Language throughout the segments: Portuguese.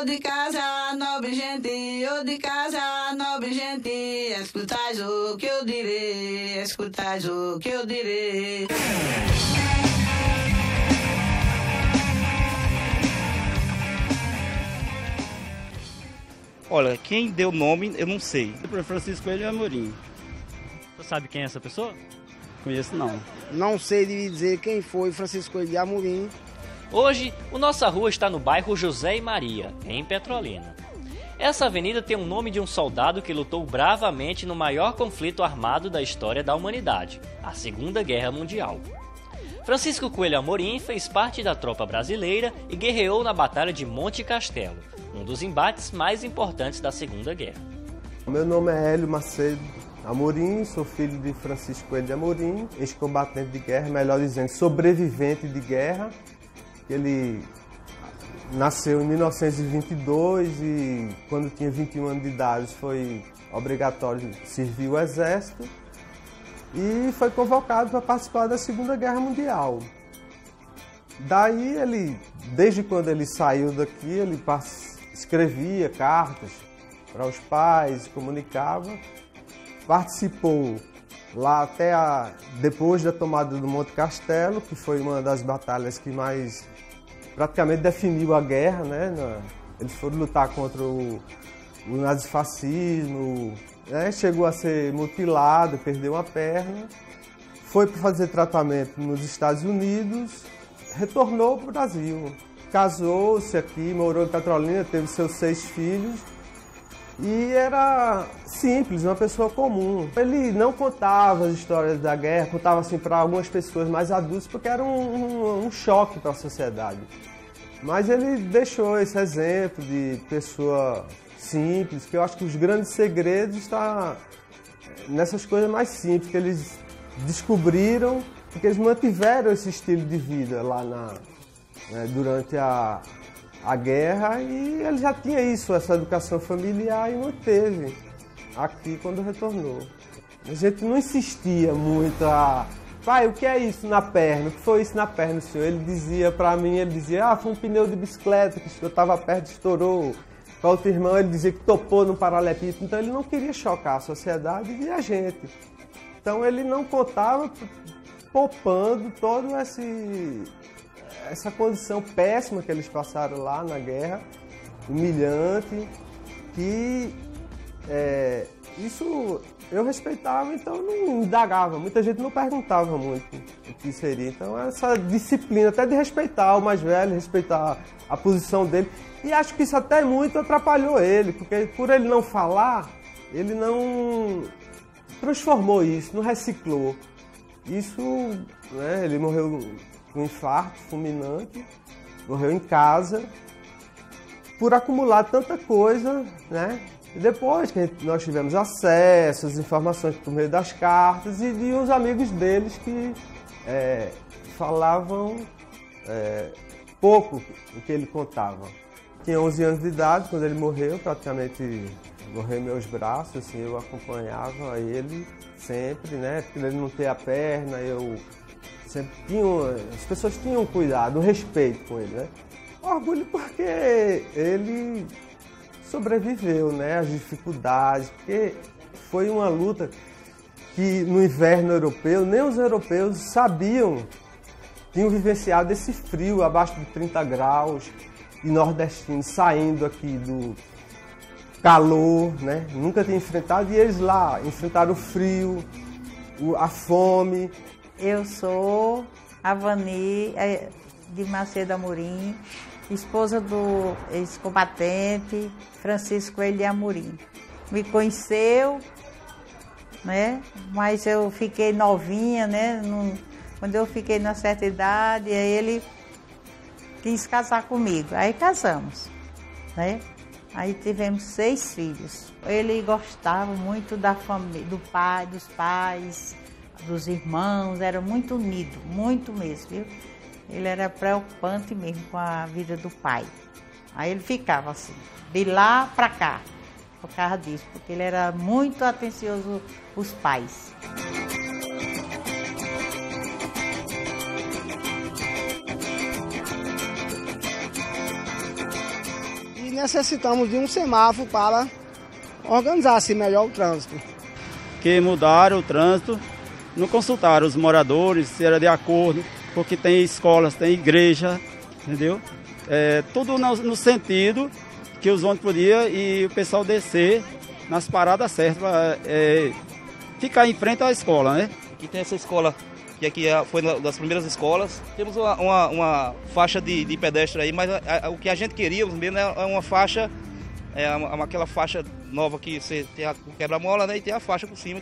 Ô de casa, nobre gente, ô de casa, nobre gente, escutais o que eu direi, escutais o que eu direi. Olha, quem deu o nome, eu não sei. É o Francisco Coelho de Amorim. Você sabe quem é essa pessoa? Conheço não. Não sei dizer quem foi Francisco Coelho de Amorim. Hoje, o Nossa Rua está no bairro José e Maria, em Petrolina. Essa avenida tem o nome de um soldado que lutou bravamente no maior conflito armado da história da humanidade, a Segunda Guerra Mundial. Francisco Coelho Amorim fez parte da tropa brasileira e guerreou na Batalha de Monte Castelo, um dos embates mais importantes da Segunda Guerra. Meu nome é Hélio Macedo Amorim, sou filho de Francisco Coelho de Amorim, ex-combatente de guerra, melhor dizendo, sobrevivente de guerra. Ele nasceu em 1922 e quando tinha 21 anos de idade foi obrigatório servir o exército e foi convocado para participar da Segunda Guerra Mundial. Daí ele, desde quando ele saiu daqui, ele escrevia cartas para os pais, comunicava. Participou lá até depois da tomada do Monte Castelo, que foi uma das batalhas que mais praticamente definiu a guerra, né? Eles foram lutar contra o nazifascismo, né? Chegou a ser mutilado, perdeu uma perna, foi para fazer tratamento nos Estados Unidos, retornou para o Brasil, casou-se aqui, morou em Petrolina, teve seus 6 filhos. E era simples, uma pessoa comum. Ele não contava as histórias da guerra, contava assim para algumas pessoas mais adultas, porque era um choque para a sociedade. Mas ele deixou esse exemplo de pessoa simples, que eu acho que os grandes segredos estão nessas coisas mais simples, que eles descobriram, porque eles mantiveram esse estilo de vida lá durante a guerra, e ele já tinha isso, essa educação familiar, e manteve aqui quando retornou. A gente não insistia muito pai, o que é isso na perna? O que foi isso na perna, senhor? Ele dizia pra mim, foi um pneu de bicicleta que eu tava perto, estourou. Para outro irmão ele dizia que topou no paralelepípedo, então ele não queria chocar a sociedade e a gente. Então ele não contava, poupando todo essa condição péssima que eles passaram lá na guerra, humilhante, que isso eu respeitava, então não indagava, muita gente não perguntava muito o que seria. Então essa disciplina até de respeitar o mais velho, respeitar a posição dele, e acho que isso até muito atrapalhou ele, porque por ele não falar, ele não transformou isso, não reciclou. Isso, né, ele morreu um infarto fulminante, morreu em casa, por acumular tanta coisa, né? E depois que nós tivemos acesso às informações por meio das cartas e de uns amigos deles que falavam pouco o que ele contava. Tinha 11 anos de idade quando ele morreu, praticamente morreu em meus braços, assim, eu acompanhava ele sempre, né? Porque ele não ter a perna, eu as pessoas tinham cuidado, respeito com ele, né? Orgulho porque ele sobreviveu, né, às dificuldades, porque foi uma luta que no inverno europeu, nem os europeus sabiam, tinham vivenciado esse frio abaixo de 30 graus e nordestinos saindo aqui do calor, né? Nunca tinham enfrentado e eles lá enfrentaram o frio, a fome. Eu sou a Vani de Macedo Amorim, esposa do ex-combatente Francisco Coelho de Amorim. Me conheceu, né? Mas eu fiquei novinha, né? Quando eu fiquei na certa idade, aí ele quis casar comigo. Aí casamos, né? Aí tivemos 6 filhos. Ele gostava muito da família, do pai, dos pais, dos irmãos, era muito unido, muito mesmo, viu? Ele era preocupante mesmo com a vida do pai. Aí ele ficava assim, de lá para cá, por causa disso, porque ele era muito atencioso aos pais. E necessitamos de um semáforo para organizar-se melhor o trânsito. Que mudaram o trânsito, não consultaram os moradores, se era de acordo, porque tem escolas, tem igreja, entendeu? Tudo no sentido que os ônibus podiam e o pessoal descer nas paradas certas para ficar em frente à escola, né? Aqui tem essa escola, que aqui foi uma das primeiras escolas. Temos uma faixa de pedestre aí, mas o que a gente queria mesmo é uma faixa, aquela faixa nova que você tem a quebra-mola, né, e tem a faixa por cima.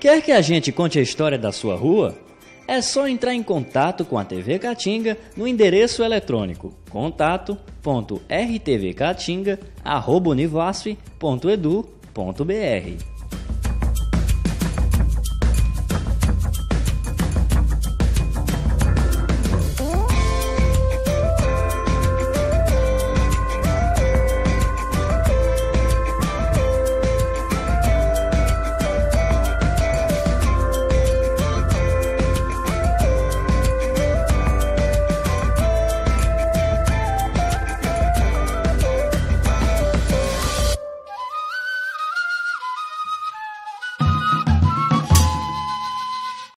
Quer que a gente conte a história da sua rua? É só entrar em contato com a TV Caatinga no endereço eletrônico contato.rtvcaatinga@univasf.edu.br.